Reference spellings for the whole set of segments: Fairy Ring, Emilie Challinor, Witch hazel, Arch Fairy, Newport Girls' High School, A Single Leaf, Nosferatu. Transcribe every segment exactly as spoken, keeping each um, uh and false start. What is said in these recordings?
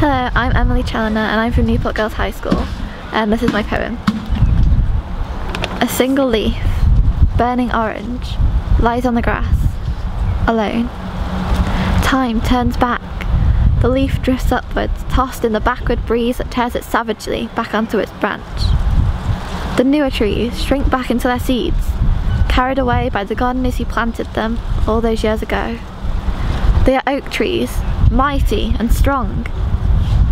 Hello, I'm Emilie Challinor and I'm from Newport Girls High School, and this is my poem. A single leaf, burning orange, lies on the grass, alone. Time turns back, the leaf drifts upwards, tossed in the backward breeze that tears it savagely back onto its branch. The newer trees shrink back into their seeds, carried away by the gardeners who planted them all those years ago. They are oak trees, mighty and strong,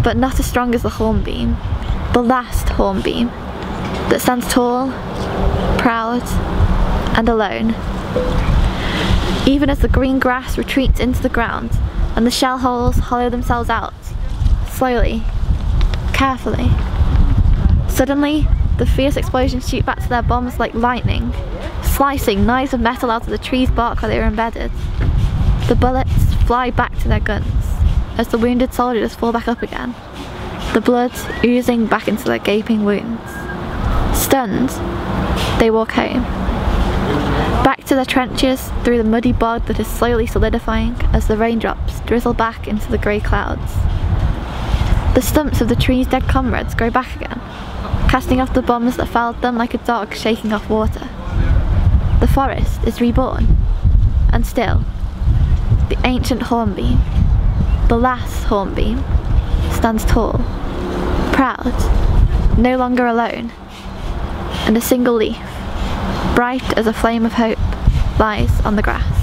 but not as strong as the hornbeam, the last hornbeam, that stands tall, proud, and alone. Even as the green grass retreats into the ground and the shell holes hollow themselves out, slowly, carefully. Suddenly, the fierce explosions shoot back to their bombs like lightning, slicing knives of metal out of the tree's bark where they were embedded. The bullets fly back to their guns as the wounded soldiers fall back up again, the blood oozing back into their gaping wounds. Stunned, they walk home, back to their trenches through the muddy bog that is slowly solidifying as the raindrops drizzle back into the grey clouds. The stumps of the tree's dead comrades grow back again, casting off the bombs that felled them like a dog shaking off water. The forest is reborn, and still, the ancient hornbeam, the last hornbeam, stands tall, proud, no longer alone, and a single leaf, bright as a flame of hope, lies on the grass.